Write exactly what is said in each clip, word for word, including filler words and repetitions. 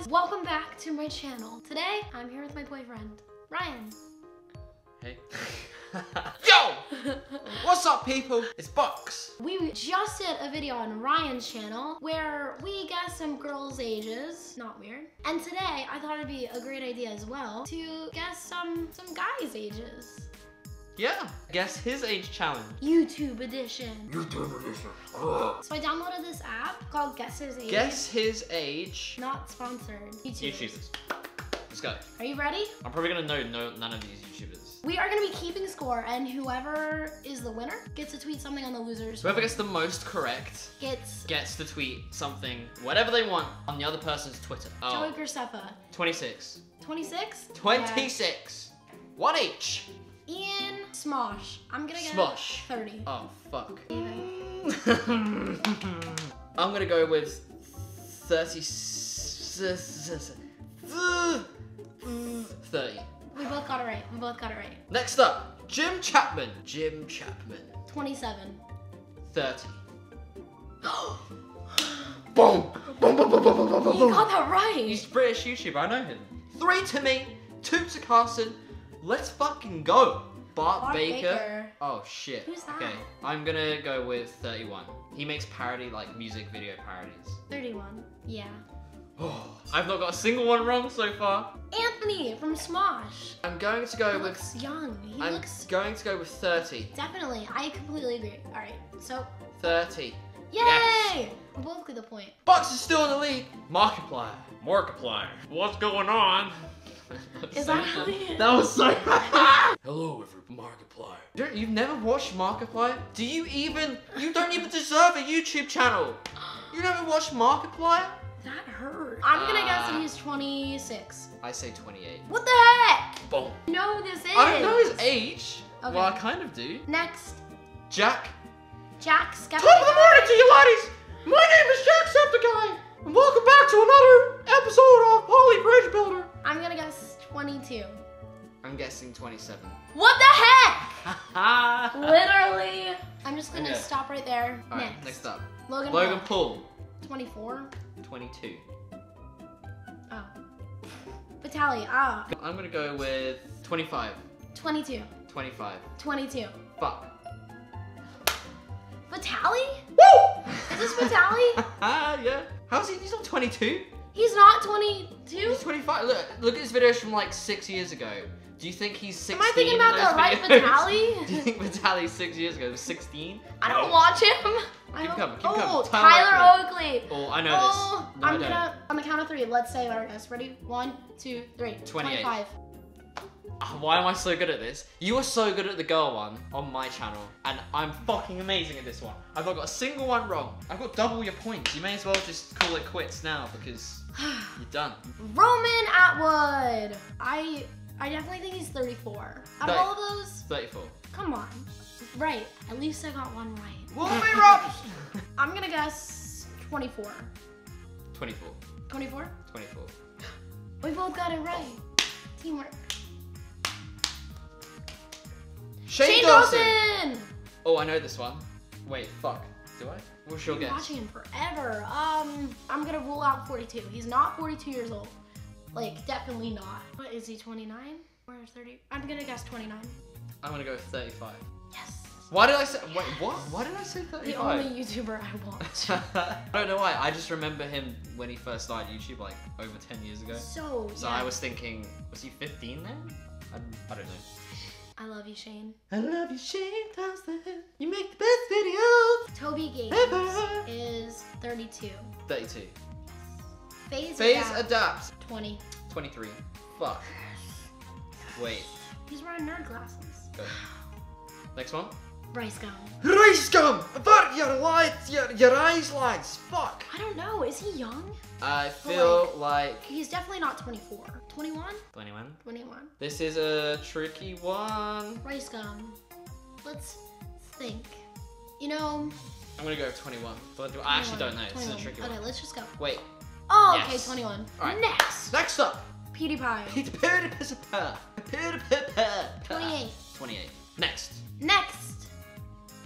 guys, welcome back to my channel. Today, I'm here with my boyfriend, Ryan. Hey. Yo! What's up, people? It's Bucks. We just did a video on Ryan's channel where we guessed some girls' ages. Not weird. And today, I thought it'd be a great idea as well to guess some, some guys' ages. Yeah, guess his age challenge. YouTube edition. YouTube edition. Ugh. So I downloaded this app called Guess His Age. Guess His Age. Not sponsored. YouTube. YouTubers. Let's go. Are you ready? I'm probably gonna know no, none of these YouTubers. We are gonna be keeping score, and whoever is the winner gets to tweet something on the losers. Whoever gets the most correct gets gets to tweet something, whatever they want, on the other person's Twitter. Oh. Joey Graceffa. twenty-six. twenty-six? twenty-six. Yeah. One each. Ian Smosh. I'm gonna go Smosh. thirty. Oh, fuck. I'm gonna go with thirty. thirty. We both got it right. We both got it right. Next up, Jim Chapman. Jim Chapman. twenty-seven. thirty. Boom! Boom, boom, boom, boom, boom, boom, boom. You got that right. He's British YouTuber. I know him. Three to me, two to Carson. Let's fucking go. Bart, Bart Baker. Baker. Oh shit. Who's that? Okay, I'm gonna go with thirty-one. He makes parody, like music video parodies. thirty-one. Yeah. Oh, I've not got a single one wrong so far. Anthony from Smosh. I'm going to go he with. Looks young. He I'm looks. Going to go with thirty. Definitely. I completely agree. All right. So. thirty. Yay! Yes. We're both good the point. Bucks is still in the lead. Markiplier. Markiplier. What's going on? Is that how he is? That was so bad. Hello, everyone. Markiplier. Don't, you've never watched Markiplier? Do you even? You don't even deserve a YouTube channel. You never watched Markiplier? That hurt. I'm gonna uh, guess that he's twenty-six. I say twenty-eight. What the heck? Boom. No, this is. I don't know his age. Okay. Well, I kind of do. Next. Jack. Jack Skeptic. Top of the morning to you, laddies. My name is Jack Skeptic Guy, and welcome back to another episode of Holy Bridge Builder. I'm gonna guess twenty-two. I'm guessing twenty-seven. What the heck? Literally. I'm just gonna okay. stop right there. All right, next. next up. Logan, Logan Paul. twenty-four. twenty-two. Oh. Vitaly, ah. I'm gonna go with twenty-five. twenty-two. twenty-five. twenty-two. Fuck. Vitaly? Woo! Is this Vitaly? Ah, yeah. How's he? He's not twenty-two. He's not twenty-two? He's twenty-five. Look, look at his videos from like six years ago. Do you think he's sixteen? Am I thinking about the right Vitaly? Do you think Vitaly six years ago was sixteen? I don't oh. watch him. Keep coming, keep coming. Oh, Tyler Oakley. Oh, I know oh, this. No, I'm I don't. Gonna, on the count of three, let's say our guess. Ready? One, two, three. twenty-eight. twenty-five. Oh, why am I so good at this? You are so good at the girl one on my channel, and I'm fucking amazing at this one. I've not got a single one wrong. I've got double your points. You may as well just call it quits now because you're done. Roman Atwood. I... I definitely think he's thirty-four. Out of all of those? thirty-four. Come on. Right. At least I got one right. We'll be right. I'm gonna guess twenty-four. twenty-four. twenty-four? twenty-four. We both got it right. Teamwork. Shane, Shane Dawson. Dawson! Oh, I know this one. Wait, fuck. Do I? What's your guess? I've been watching him forever. Um, I'm gonna rule out forty-two. He's not forty-two years old. Like, definitely not. But is he twenty-nine or thirty? I'm gonna guess twenty-nine. I'm gonna go with thirty-five. Yes. Why did I say, yes. wait, what? Why did I say thirty-five? The only YouTuber I watch. I don't know why, I just remember him when he first started YouTube, like, over ten years ago. So, So yeah. I was thinking, was he fifteen then? I, I don't know. I love you, Shane. I love you, Shane Thompson. You make the best videos. Toby Gaines ever. Is thirty-two. thirty-two. Phase, Phase adapt. adapt. twenty. twenty-three. Fuck. Wait. He's wearing nerd glasses. Go. Next one. Rice gum. Rice gum! About your lights, your, your eyes lights. Fuck. I don't know. Is he young? I feel like, like... He's definitely not twenty-four. twenty-one? twenty-one. twenty-one. This is a tricky one. Rice gum. Let's think. You know... I'm gonna go with twenty-one. twenty-one. I actually don't know. This is a tricky one. Okay, let's just go. Wait. Oh, yes. Okay, twenty-one. All right. Next. Next up. PewDiePie. PewDiePie. PewDiePie. twenty-eight. twenty-eight. Next. Next.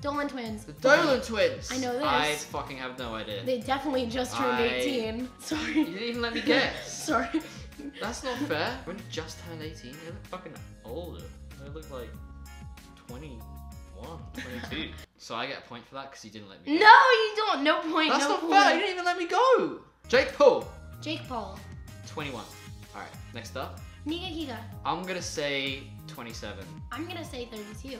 Dolan twins. The Dolan twins. I know this. I fucking have no idea. They definitely just turned I... eighteen. Sorry. You didn't even let me guess. Sorry. That's not fair. When you just turned eighteen, they look fucking older. They look like twenty-one, twenty-two. So I get a point for that because you didn't let me go. No, you don't. No point. That's no not point. Fair. You didn't even let me go. Jake Paul. Jake Paul. twenty-one. All right. Next up. Nigahiga. I'm gonna say twenty-seven. I'm gonna say thirty-two.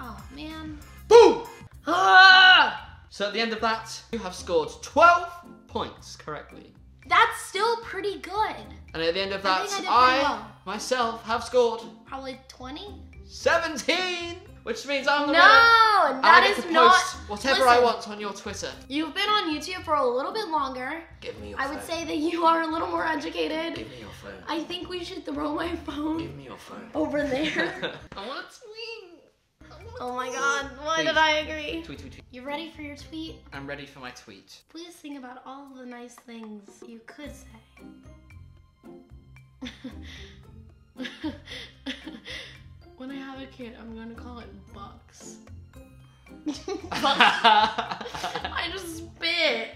Oh man. Boom. Ah! So at the end of that, you have scored twelve points correctly. That's still pretty good. And at the end of that, I, I well. myself have scored probably twenty, seventeen, which means I'm the no, winner. No, that I is to not. Post whatever Listen, I want on your Twitter. You've been on YouTube for a little bit longer. Give me your I phone. I would say that you are a little more educated. Give me your phone. I think we should throw my phone. Give me your phone over there. I want to tweet. I want to oh my tweet. God, why tweet. did I agree? Tweet, tweet, tweet. You ready for your tweet? I'm ready for my tweet. Please think about all the nice things you could say. When I have a kid, I'm gonna call it Bucks. Bucks. I just spit.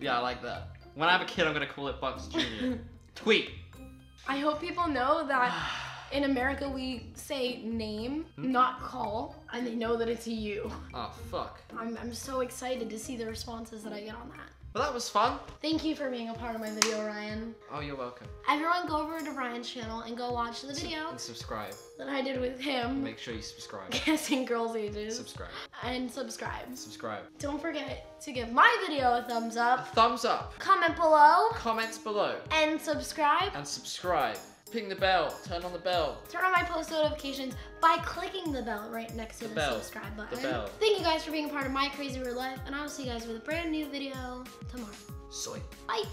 Yeah, I like that. When I have a kid, I'm gonna call it Bucks Junior Tweet. I hope people know that in America we say name, hmm? not call, and they know that it's a you. Oh fuck. I'm I'm so excited to see the responses that I get on that. Well, that was fun. Thank you for being a part of my video, Ryan. Oh, you're welcome. Everyone go over to Ryan's channel and go watch the video. And subscribe. That I did with him. Make sure you subscribe. Guessing Girls Ages. Subscribe. And subscribe. Subscribe. Don't forget to give my video a thumbs up. A thumbs up. Comment below. Comments below. And subscribe. And subscribe. Ping the bell. Turn on the bell. Turn on my post notifications by clicking the bell right next to the, the subscribe button. The bell. Thank you guys for being a part of my crazy real life, and I'll see you guys with a brand new video tomorrow. Soy. Bye.